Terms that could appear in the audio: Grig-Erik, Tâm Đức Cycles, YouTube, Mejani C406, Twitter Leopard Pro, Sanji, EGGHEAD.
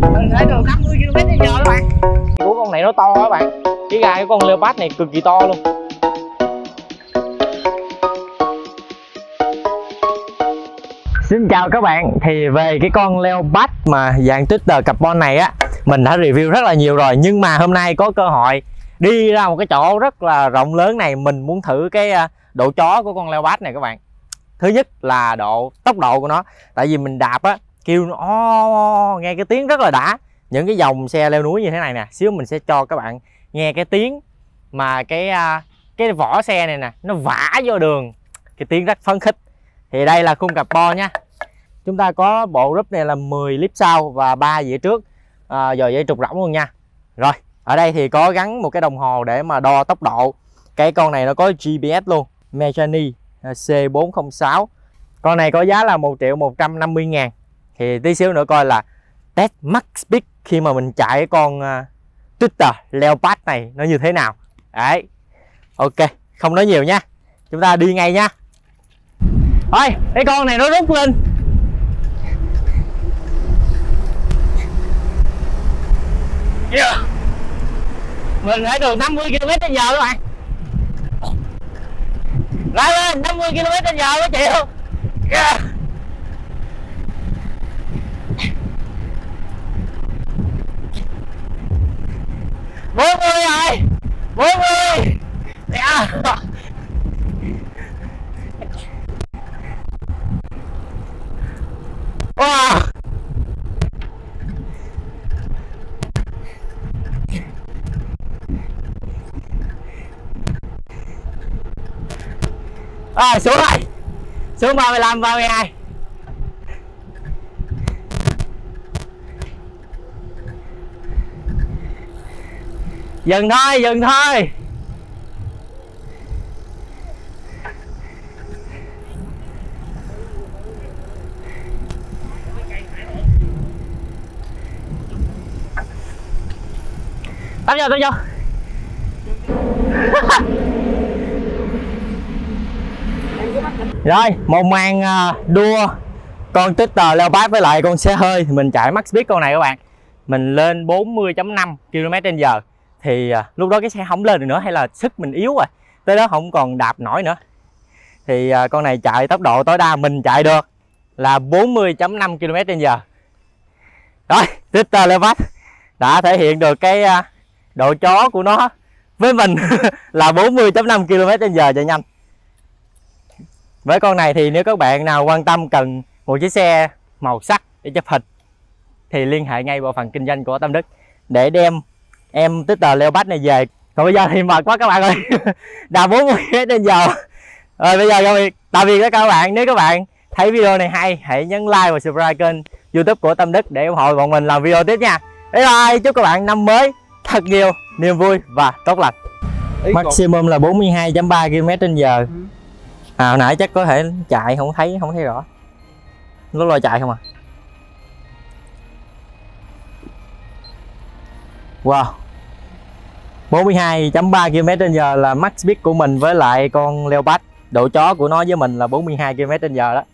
Mình thấy đường 50 km/h các bạn. Của con này nó to các bạn. Cái gai của con Leopard này cực kỳ to luôn. Xin chào các bạn. Thì về cái con Leopard mà dạng Twitter Carbon này á, mình đã review rất là nhiều rồi, nhưng mà hôm nay có cơ hội đi ra một cái chỗ rất là rộng lớn này, mình muốn thử cái độ chó của con Leopard này các bạn. Thứ nhất là độ tốc độ của nó, tại vì mình đạp á kêu nó nghe cái tiếng rất là đã. Những cái dòng xe leo núi như thế này nè, xíu mình sẽ cho các bạn nghe cái tiếng mà cái vỏ xe này nè nó vả vô đường, cái tiếng rất phấn khích. Thì đây là khung carbon nha, chúng ta có bộ group này là 10 líp sau và 3 dĩa trước, giò dây trục rỗng luôn nha. Rồi ở đây thì có gắn một cái đồng hồ để mà đo tốc độ. Cái con này nó có GPS luôn. Mejani C406. Con này có giá là 1.150.000. Thì tí xíu nữa coi là test max speed khi mà mình chạy con Twitter Leopard này nó như thế nào. Đấy. Ok, không nói nhiều nha, chúng ta đi ngay nha. Thôi, cái con này nó rút lên. Yeah. Mình ở đường 50 km/h các bạn. Lái lên 50 km/h nó chịu. Yeah. Bốn mươi rồi. Yeah. Wow. À, xuống rồi, xuống 35, 32. Dừng thôi, dừng thôi. Tắm vô. Rồi, một màn đua con Twitter Leopard với lại con xe hơi. Thì mình chạy max speed con này các bạn. Mình lên 40.5 km/h. Thì lúc đó cái xe không lên được nữa, hay là sức mình yếu rồi, tới đó không còn đạp nổi nữa. Thì con này chạy tốc độ tối đa mình chạy được là 40.5 km/h. Rồi, Twitter Leopard đã thể hiện được cái độ chó của nó với mình là 40.5 km/h chạy nhanh. Với con này thì nếu các bạn nào quan tâm cần một chiếc xe màu sắc để chụp hình thì liên hệ ngay bộ phận kinh doanh của Tâm Đức để đem em Twitter Leopard này về. Còn bây giờ thì mệt quá các bạn ơi. Đã 40 km/h. Rồi bây giờ tạm biệt. Tạm biệt các bạn. Nếu các bạn thấy video này hay, hãy nhấn like và subscribe kênh YouTube của Tâm Đức để ủng hộ bọn mình làm video tiếp nha. Bye bye. Chúc các bạn năm mới thật nhiều niềm vui và tốt lành. Maximum là 42.3 km/h. À, hồi nãy chắc có thể chạy không thấy rõ. Lúc lo chạy không à. Wow. 42.3 km/h là max speed của mình với lại con Leopard. Độ chó của nó với mình là 42 km/h đó.